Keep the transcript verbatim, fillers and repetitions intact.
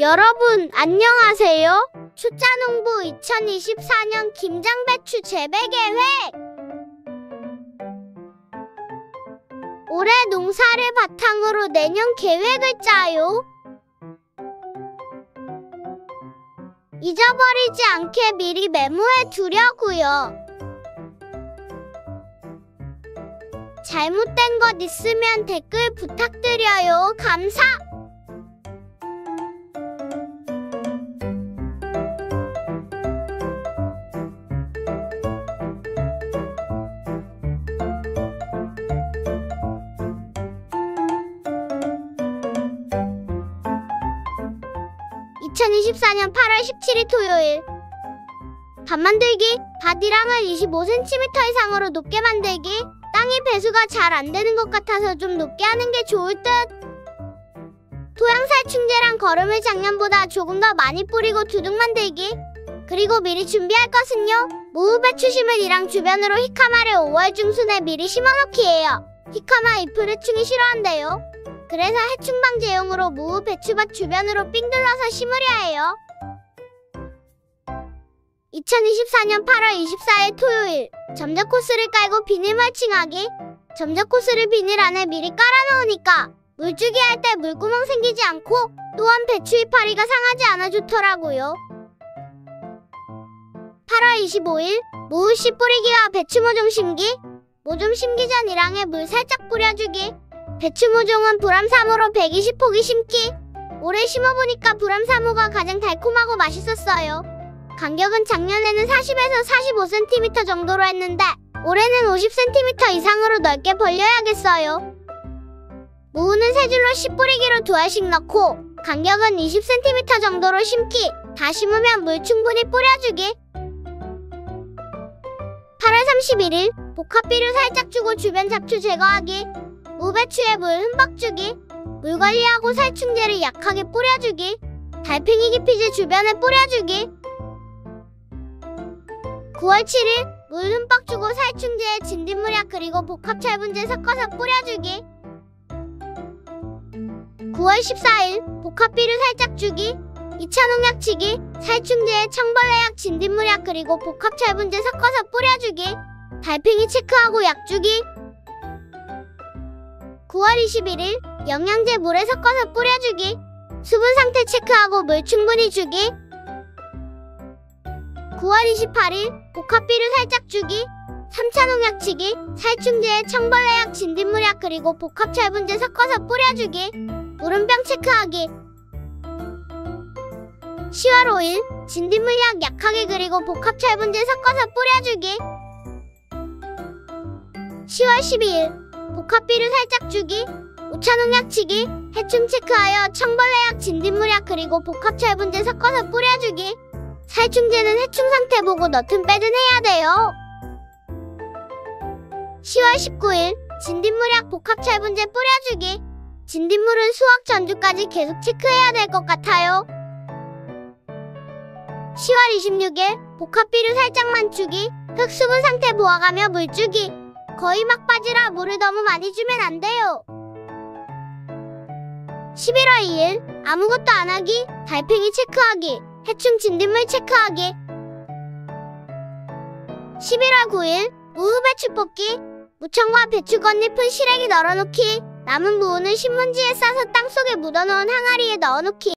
여러분 안녕하세요. 초짜농부 이천이십사 년 김장배추 재배계획. 올해 농사를 바탕으로 내년 계획을 짜요. 잊어버리지 않게 미리 메모해 두려고요. 잘못된 것 있으면 댓글 부탁드려요. 감사! 이천이십사 년 팔월 십칠일 토요일 밭 만들기. 밭이랑을 이십오 센티미터 이상으로 높게 만들기. 땅이 배수가 잘 안되는 것 같아서 좀 높게 하는게 좋을 듯. 토양살충제랑 거름을 작년보다 조금 더 많이 뿌리고 두둑 만들기. 그리고 미리 준비할 것은요, 모우배추심을 이랑 주변으로 히카마를 오월 중순에 미리 심어놓기예요. 히카마 잎을 해충이 싫어한대요. 그래서 해충 방제용으로 모우 배추밭 주변으로 삥 둘러서 심으려 해요. 이천이십사 년 팔월 이십사일 토요일 점자 코스를 깔고 비닐 멀칭하기. 점자 코스를 비닐 안에 미리 깔아놓으니까 물주기 할 때 물구멍 생기지 않고, 또한 배추 이파리가 상하지 않아 좋더라고요. 팔월 이십오일 모우씨 뿌리기와 배추 모종 심기. 모종 심기 전 이랑에 물 살짝 뿌려주기. 배추 모종은 불암 삼호로 백이십 포기 심기. 올해 심어보니까 불암 삼호가 가장 달콤하고 맛있었어요. 간격은 작년에는 사십에서 사십오 센티미터 정도로 했는데 올해는 오십 센티미터 이상으로 넓게 벌려야겠어요. 모우는 세 줄로 씨 뿌리기로 두 알씩 넣고 간격은 이십 센티미터 정도로 심기. 다 심으면 물 충분히 뿌려주기. 팔월 삼십일일 복합비료 살짝 주고 주변 잡초 제거하기. 모배추에 물 흠뻑 주기. 물 관리하고 살충제를 약하게 뿌려주기. 달팽이 기피제 주변에 뿌려주기. 구월 칠일 물 흠뻑 주고 살충제에 진딧물약 그리고 복합철분제 섞어서 뿌려주기. 구월 십사일 복합비료 살짝 주기. 이차 농약 치기. 살충제에 청벌레약 진딧물약 그리고 복합철분제 섞어서 뿌려주기. 달팽이 체크하고 약 주기. 구월 이십일일 영양제 물에 섞어서 뿌려주기. 수분 상태 체크하고 물 충분히 주기. 구월 이십팔일 복합비료 살짝 주기. 삼차 농약 치기. 살충제에 청벌레약 진딧물약 그리고 복합철분제 섞어서 뿌려주기. 무름병 체크하기. 시월 오일 진딧물약 약하게 그리고 복합철분제 섞어서 뿌려주기. 시월 십이일 복합비료 살짝 주기. 오차 농약 치기. 해충 체크하여 청벌레약 진딧물약 그리고 복합철분제 섞어서 뿌려주기. 살충제는 해충 상태 보고 넣든 빼든 해야 돼요. 시월 십구일 진딧물약 복합철분제 뿌려주기. 진딧물은 수확 전주까지 계속 체크해야 될 것 같아요. 시월 이십육일 복합비료 살짝만 주기. 흙 수분 상태 보아가며 물 주기. 거의 막바지라 물을 너무 많이 주면 안 돼요. 십일월 이일 아무것도 안 하기. 달팽이 체크하기. 해충 진딧물 체크하기. 십일월 구일 무후배추 뽑기. 무청과 배추 겉잎은 시래기 널어놓기. 남은 무후는 신문지에 싸서 땅속에 묻어놓은 항아리에 넣어놓기.